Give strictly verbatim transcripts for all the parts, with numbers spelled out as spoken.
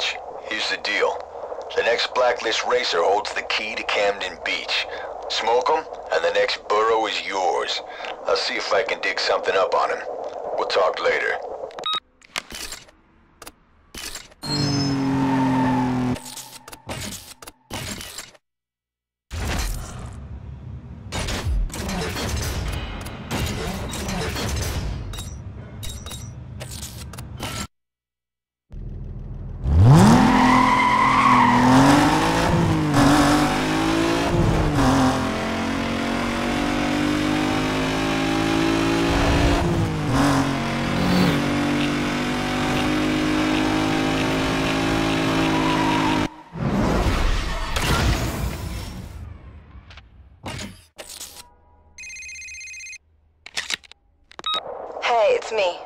Dutch, here's the deal. The next blacklist racer holds the key to Camden Beach. Smoke him, and the next burrow is yours. I'll see if I can dig something up on him. We'll talk later. It's me.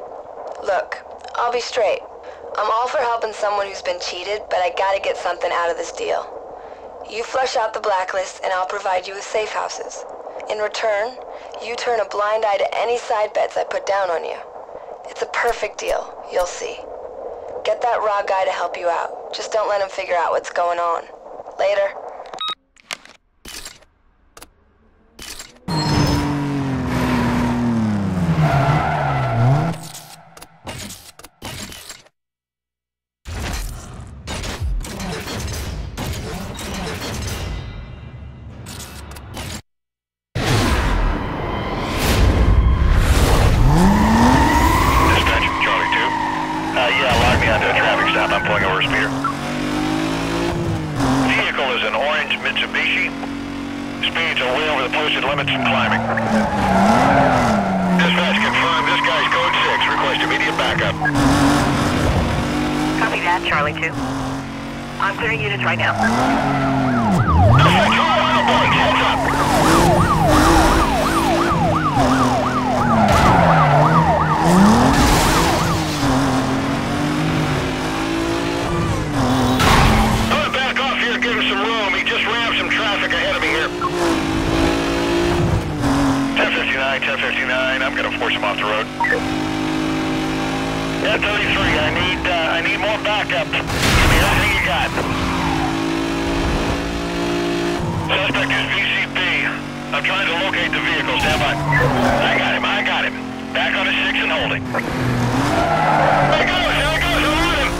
Look, I'll be straight. I'm all for helping someone who's been cheated, but I gotta get something out of this deal. You flush out the blacklist, and I'll provide you with safe houses. In return, you turn a blind eye to any side bets I put down on you. It's a perfect deal, you'll see. Get that raw guy to help you out. Just don't let him figure out what's going on. Later. I'm clearing units right now. Come back off here and give him some room. He just rammed some traffic ahead of me here. ten fifty-nine, ten fifty-nine. I'm going to force him off the road. Yeah, thirty-three. I need, uh, I need more backup. Got. Suspect is V C B. I'm trying to locate the vehicle. Stand by. I got him. I got him. Back on his six and holding. There he goes. There he goes.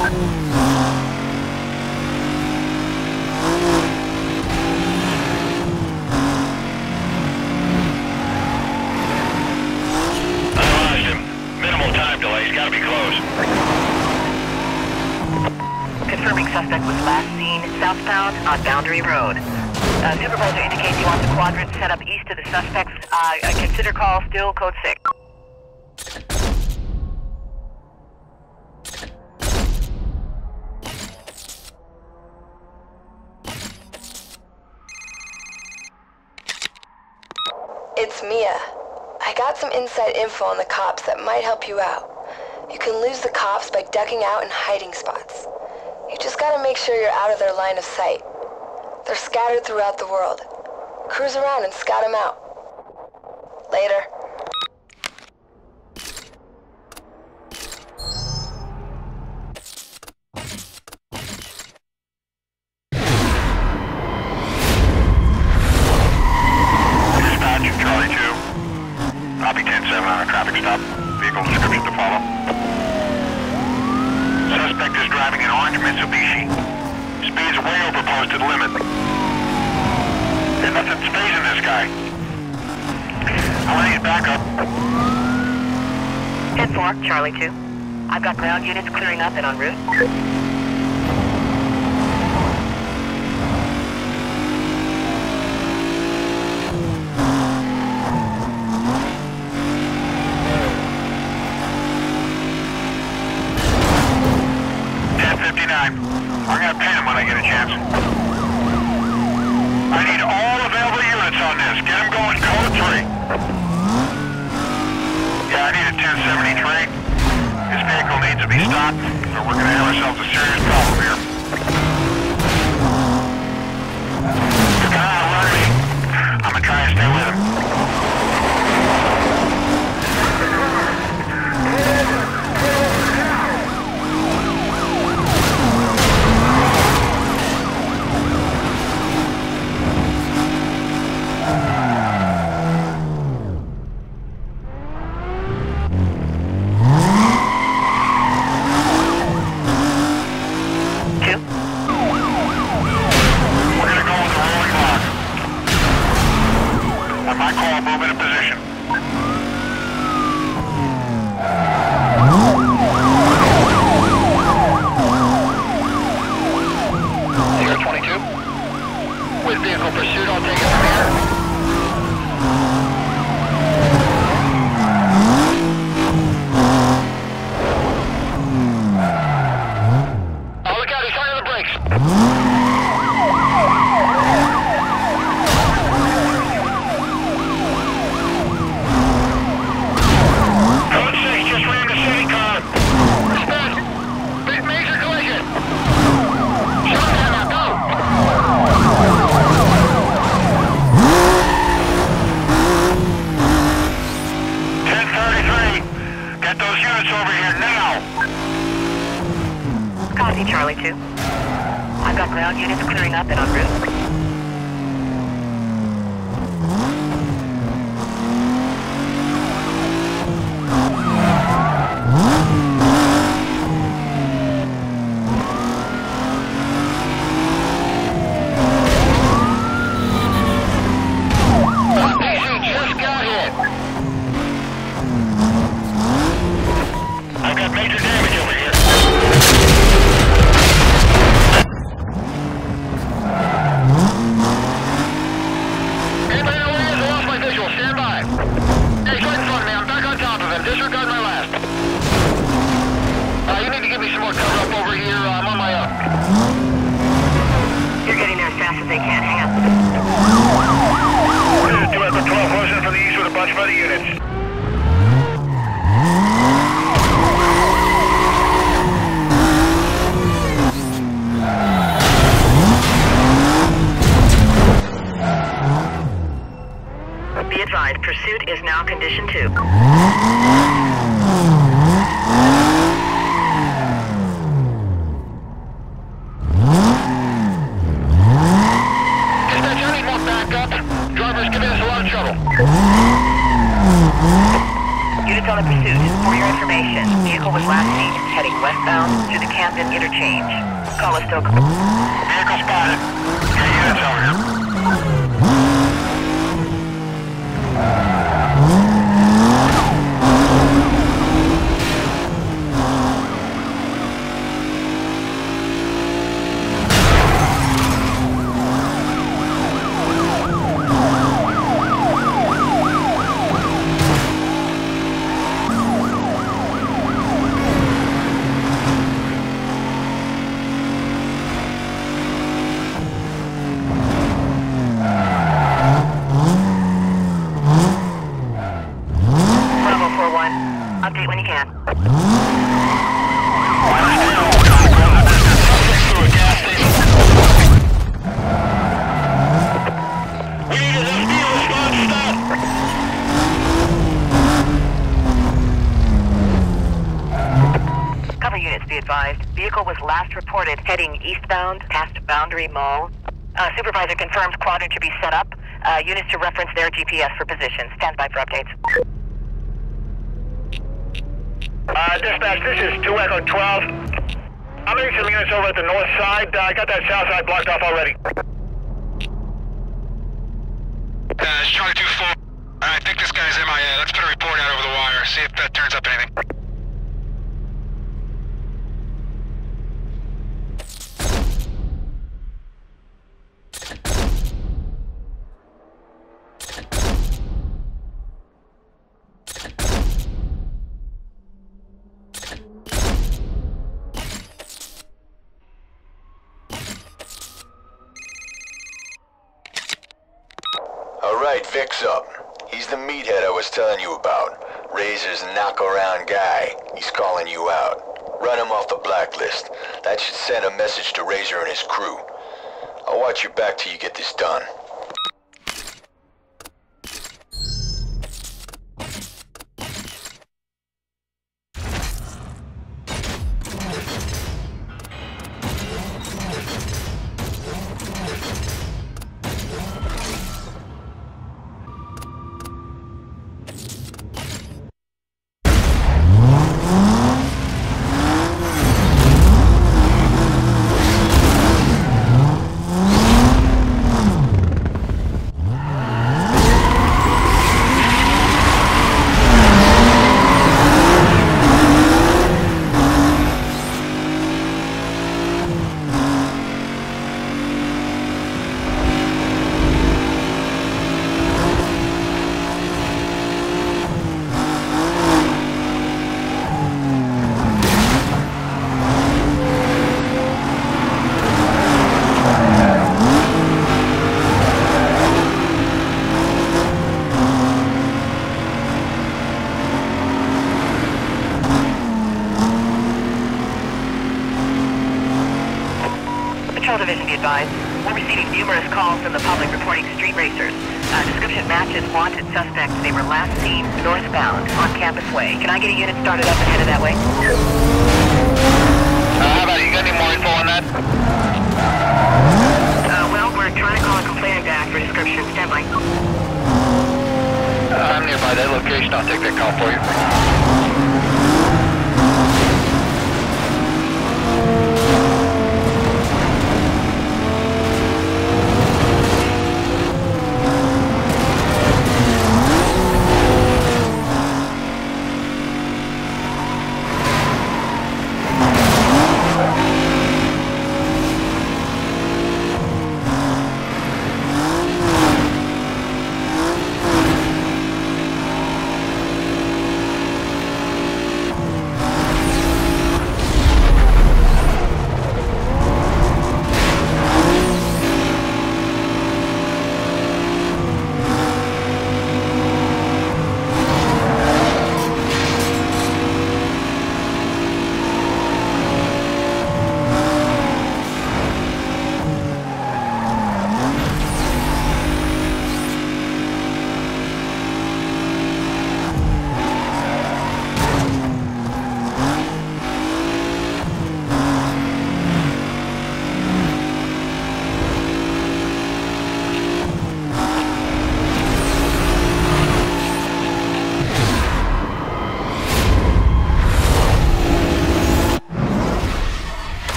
I got him. I lost him. Minimal time delay. He's got to be close. Confirming suspect was last seen southbound on Boundary Road. Uh, supervisor indicates he wants a quadrant set up east of the suspects. Uh, consider call still code six. It's Mia. I got some inside info on the cops that might help you out. You can lose the cops by ducking out in hiding spots. You just gotta make sure you're out of their line of sight. They're scattered throughout the world. Cruise around and scout them out. Later. Dispatch, Charlie two. Copy ten seven on a traffic stop. Vehicle description to follow. Suspect is driving an orange Mitsubishi. Speed's way over posted limit. There's nothing space in this guy. I want to get back up. ten four, Charlie two. I've got ground units clearing up and en route. I'm gonna pin him when I get a chance. I need all available units on this. Get him going code three. Yeah, I need a ten seventy-three. This vehicle needs to be stopped, or we're gonna have ourselves a serious problem here. God, run me. I'm gonna try and stay with him. Come on. Copy, Charlie two. I've got ground units clearing up and en route. Pursuit is now condition two. Dispatch, I need more backup. Driver's giving us a lot of trouble. Units on a pursuit. For your information, vehicle was last seen heading westbound to the Camden interchange. Call us Stoker. Vehicle spotted. Three units over here. Vehicle was last reported heading eastbound past Boundary Mall. Uh, supervisor confirms quadrant to be set up. Uh, units to reference their G P S for position. Stand by for updates. Uh, dispatch, this is two Echo twelve. I'm getting some units over at the north side. Uh, I got that south side blocked off already. Uh, it's Charlie two four. I think this guy's M I A. Let's put a report out over the wire. See if that turns up anything. Vic's up. He's the meathead I was telling you about. Razor's a knock-around guy. He's calling you out. Run him off the blacklist. That should send a message to Razor and his crew. I'll watch your back till you get this done. Division, be advised. We're receiving numerous calls from the public reporting street racers. Uh, description matches wanted suspects. They were last seen northbound on Campus Way. Can I get a unit started up and headed that way? Uh, how about you? Got any more? call for you. Code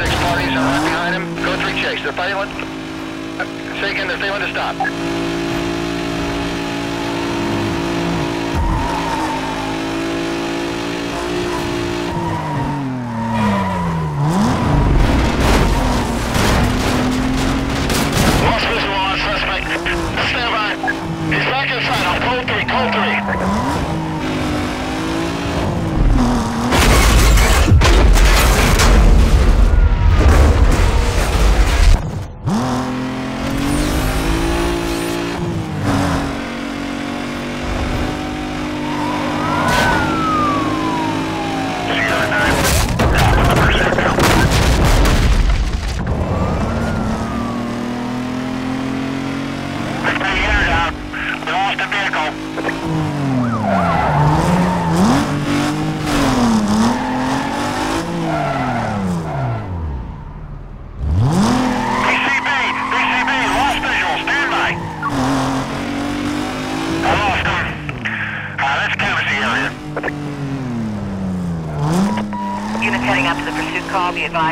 six parties are right behind him. Code three chase. They're fighting with... Shaking, they're failing to stop. Lost visual on suspect. Stand by. He's back inside on code three. Code three.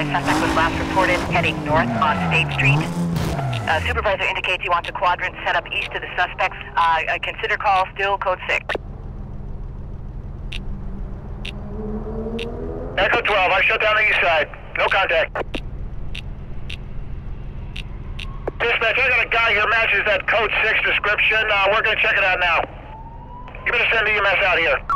Suspect was last reported heading north on State Street. Uh, supervisor indicates he wants a quadrant set up east of the suspects. Uh, uh, consider call still code six. Echo twelve, I shut down the east side. No contact. Dispatch, I got a guy here matches that code six description. Uh, we're going to check it out now. You better send the E M S out here.